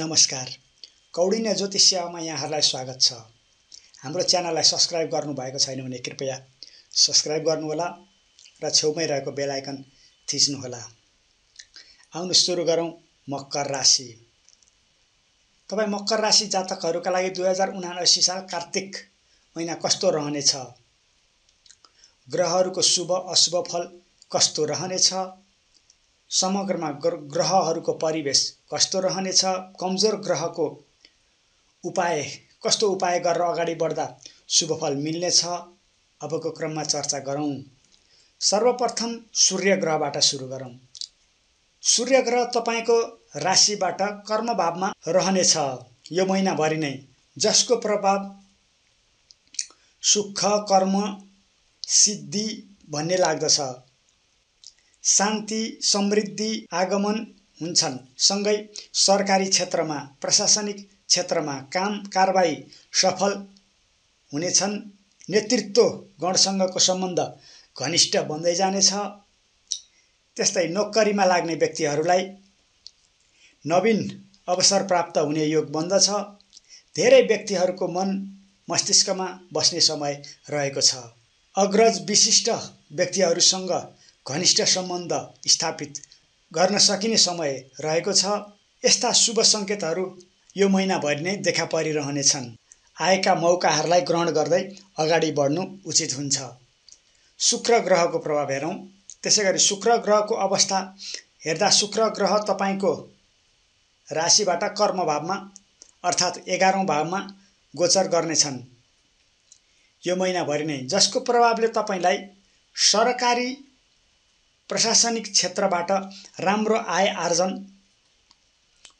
नमस्कार, कौडिन्य ज्योतिष सेवामा यहाँहरुलाई स्वागत छ। हाम्रो च्यानललाई सब्स्क्राइब गर्नु भएको छैन भने कृपया सब्स्क्राइब गर्नु होला र छेउमै रहेको बेल आइकन थिच्नु होला। आउनु सुरु गरौं। मकर राशि। तपाई मकर राशि जातकहरुका लागि 2079 साल कार्तिक महिना कस्तो रहने छ, ग्रहहरुको शुभ अशुभ फल कस्तो रहने छ, समग्रमा ग्रहहरुको परिवेश कस्तो रहने छ, कमजोर ग्रहको उपाय कस्तो उपाय गरेर अगाडि बढ्दा शुभ फल मिल्ने छ, अबको क्रममा चर्चा गरौं। सर्वप्रथम सूर्य ग्रहबाट सुरु गरौं। सूर्य ग्रह तपाईको राशिबाट कर्म भावमा रहने छ यो महिना भरि नै, जसको प्रभाव सुख, कर्म, सिद्धि भन्ने लाग्दछ। शान्ति, समृद्धि आगमन हुन्छन्। सँगै सरकारी क्षेत्रमा, प्रशासनिक क्षेत्रमा काम कारबाही सफल हुनेछन्। नेतृत्व गणसँगको सम्बन्ध घनिष्ठ बन्दै जानेछ। त्यस्तै नोकरीमा लाग्ने व्यक्तिहरूलाई नवीन अवसर प्राप्त हुने योग बन्दछ। धेरै व्यक्तिहरूको मन मस्तिष्कमा बस्ने समय रहेको छ। अग्रज विशिष्ट व्यक्तिहरूसँग घनिष्ठ सम्बन्ध स्थापित गर्न सकिने समय रहेको छ। यस्ता शुभ संकेतहरू यो महिनाभरि नै देखा परिरहनेछन्। आएका मौकाहरूलाई ग्रहण गर्दै अगाडि बढ्नु उचित हुन्छ। शुक्र ग्रहको प्रभाव हेरौं। त्यसैगरी शुक्र ग्रहको अवस्था हेर्दा शुक्र ग्रह तपाईको राशिबाट कर्म भावमा अर्थात् 11औं भावमा गोचर गर्नेछन् यो महिनाभरि नै, जसको प्रभावले तपाईलाई सरकारी प्रशासनिक क्षेत्रबाट राम्रो आय आर्जन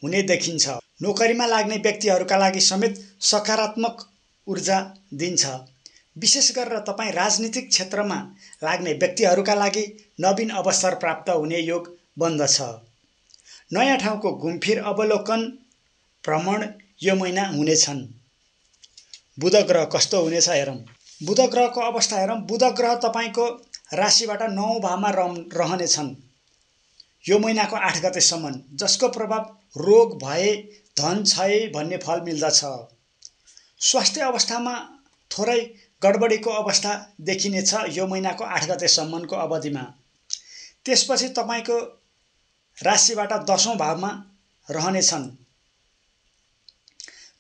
हुने देखिन्छ। नोकरीमा लाग्ने व्यक्तिहरूका लागि समेत सकारात्मक ऊर्जा दिन्छ। विशेष गरेर तपाई राजनीतिक क्षेत्रमा लाग्ने व्यक्तिहरूका लागि नवीन अवसर प्राप्त हुने योग बन्दछ। नयाँ ठाउँको घुमफिर, अवलोकन, भ्रमण यो महिना हुनेछन्। बुध ग्रह कस्तो हुनेछ हेरौं। बुध ग्रहको अवस्था हेरौं। बुध ग्रह तपाईको राशिबाट 9औं भावमा रहनेछन् यो महिनाको 8 गतेसम्म, जसको प्रभाव रोग, भय, धन क्षय भन्ने फल मिल्दछ। स्वास्थ्य अवस्थामा थोरै गडबडीको अवस्था देखिनेछ यो महिनाको 8 गतेसम्मको अवधिमा। त्यसपछि तपाईको राशिबाट 10औं भावमा रहनेछन्,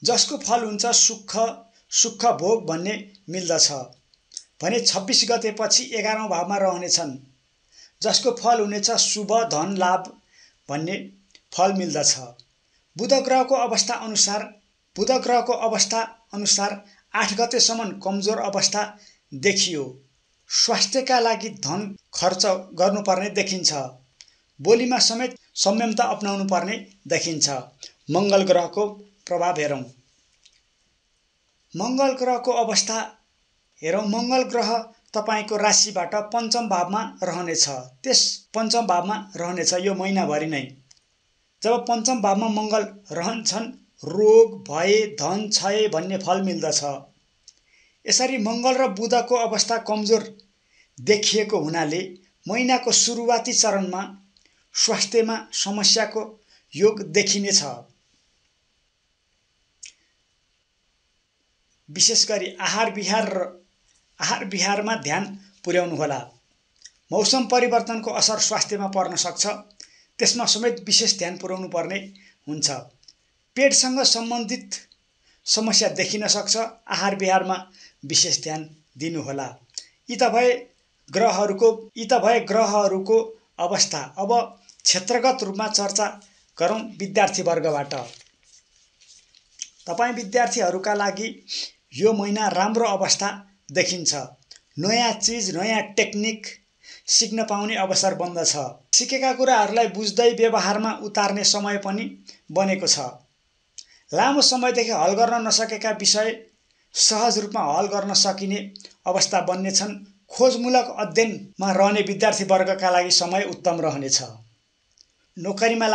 जसको फल हुन्छ सुख भोग भन्ने मिल्दछ। भने 26 गतेपछि 11औं भावमा रहनेछन्, जसको फल हुनेछ शुभ, धन लाभ भन्ने फल मिल्दछ। बुध ग्रहको अवस्था अनुसार 8 गतेसम्म कमजोर अवस्था देखियो। स्वास्थ्यका लागि धन खर्च गर्नुपर्ने देखिन्छ। बोलीमा समेत संयमता अपनाउनु पर्ने देखिन्छ। मंगल ग्रहको प्रभाव हेरौं। मंगल ग्रहको अवस्था हेरौं। मंगल ग्रह तपाईको राशिबाट पञ्चम भावमा रहनेछ। पञ्चम भावमा रहनेछ यो महिनाभरि नै। जब पञ्चम भावमा मंगल रहन्छन् रोग, भय, धन क्षय भन्ने फल मिल्दछ। यसरी मंगल र बुधको अवस्था कमजोर देखिएको हुनाले महिनाको सुरुवाती चरणमा स्वास्थ्यमा समस्याको योग देखिनेछ। विशेष गरी आहार विहारमा ध्यान पुर्याउनु होला। मौसम परिवर्तनको असर स्वास्थ्यमा पर्न सक्छ, त्यसमा समेत विशेष ध्यान पुर्याउनु पर्ने हुन्छ। पेटसँग सम्बन्धित समस्या देखिन सक्छ, आहार विहारमा विशेष ध्यान दिनु होला। यी त भए ग्रहहरूको अवस्था। अब क्षेत्रगत रूपमा चर्चा गरौं। विद्यार्थीवर्गबाट तपाई विद्यार्थीहरूका लागि यो महिना राम्रो अवस्था देखिन्छ। नयाँ चीज, नयाँ टेक्निक सिक्न पाउने अवसर बन्दछ। सिकेका कुराहरूलाई बुझ्दै व्यवहारमा उतार्ने समय पनि बनेको छ। लामो समयदेखि हल गर्न नसकेका विषय सहज रूपमा हल गर्न सकिने अवस्था बन्नेछन्। खोजमूलक अध्ययनमा रहने विद्यार्थीवर्गका लागि समय उत्तम रहनेछ। नोकरीमा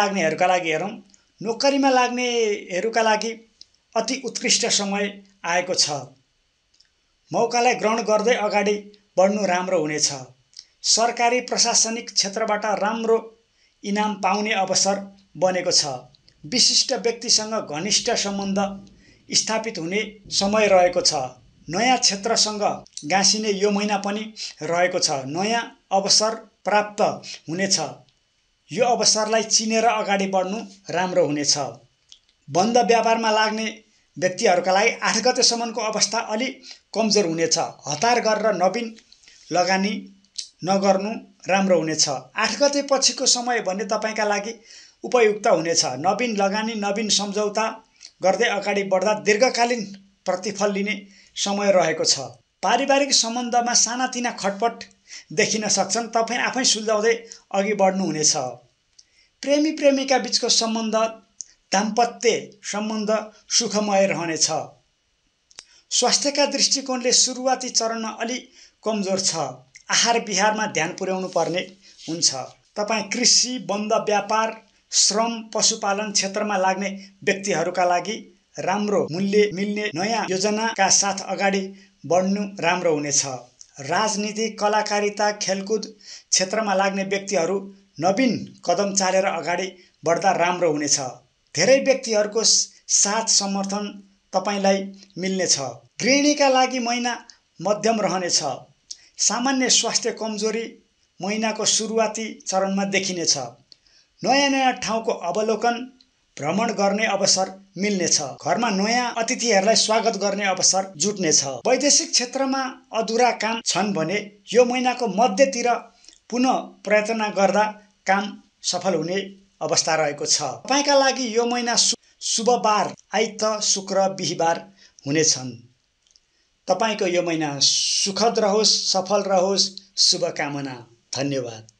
लाग्नेहरूका लागि अति उत्कृष्ट समय आएको छ। मौकालाई ग्रहण गर्दै अगाडि बढ्नु राम्रो हुनेछ। सरकारी प्रशासनिक क्षेत्रबाट राम्रो इनाम पाउने अवसर बनेको छ। विशिष्ट व्यक्तिसँग घनिष्ठ सम्बन्ध स्थापित हुने समय रहेको छ। नयाँ क्षेत्रसँग गाँसिने यो महिना पनि रहेको छ। नयाँ अवसर प्राप्त हुनेछ। यो अवसरलाई चिनेर अगाडि बढ्नु राम्रो हुनेछ। बन्द व्यापारमा लाग्ने व्यक्तिहरूका लागि 8 गतेसम्मको अवस्था अलि कमजोर हुनेछ। हतार गरेर नवीन लगानी नगर्नु राम्रो हुनेछ। 8 गतेपछिको समय भने तपाईका लागि उपयुक्त हुनेछ। नवीन लगानी नवीन सम्झौता गर्दै अगाडि बढ्दा दीर्घकालीन प्रतिफल लिने समय रहेको छ। पारिवारिक सम्बन्धमा सानातिना खटपट देखिन सक्छन्। तपाईँ आफै सुल्झाउँदै अघि बढ्नु हुनेछ। प्रेमी प्रेमिका बीचको सम्बन्ध दाम्पत्य सम्बन्ध सुखमय रहनेछ। स्वास्थ्यका दृष्टिकोणले सुरुवाती चरणमा अलि कमजोर छ। आहार विहारमा ध्यान पुर्याउनु पर्ने हुन्छ। तपाईँ कृषि बन्द व्यापार श्रम पशुपालन क्षेत्रमा लाग्ने व्यक्तिहरूका लागि राम्रो मूल्य मिल्ने नयाँ योजनाका साथ अगाडि बढ्नु राम्रो हुनेछ। राजनीति कलाकारिता खेलकुद क्षेत्रमा लाग्ने व्यक्तिहरू नवीन कदम चालेर अगाडि बढ्दा राम्रो हुनेछ। धेरै व्यक्तिहरूको साथ समर्थन तपाईलाई मिल्नेछ। गृहिणीका लागि महिना मध्यम रहनेछ। सामान्य स्वास्थ्य कमजोरी महिनाको सुरुवाती चरणमा देखिनेछ। नयाँ नयाँ ठाउँको अवलोकन भ्रमण गर्ने अवसर मिल्नेछ। घरमा नयाँ अतिथिहरूलाई स्वागत गर्ने अवसर जुट्नेछ। वैदेशिक क्षेत्रमा अधुरा काम छन् भने यो महिनाको मध्यतिर पुनः प्रयत्न गर्दा काम सफल हुने अवस्था रहेको छ। तपाईका लागि यो महिना शुभ बार आइतबार शुक्र बिहीबार हुनेछन्। तपाईको यो महिना सुखद रहोस्, सफल रहोस्, शुभकामना। धन्यवाद।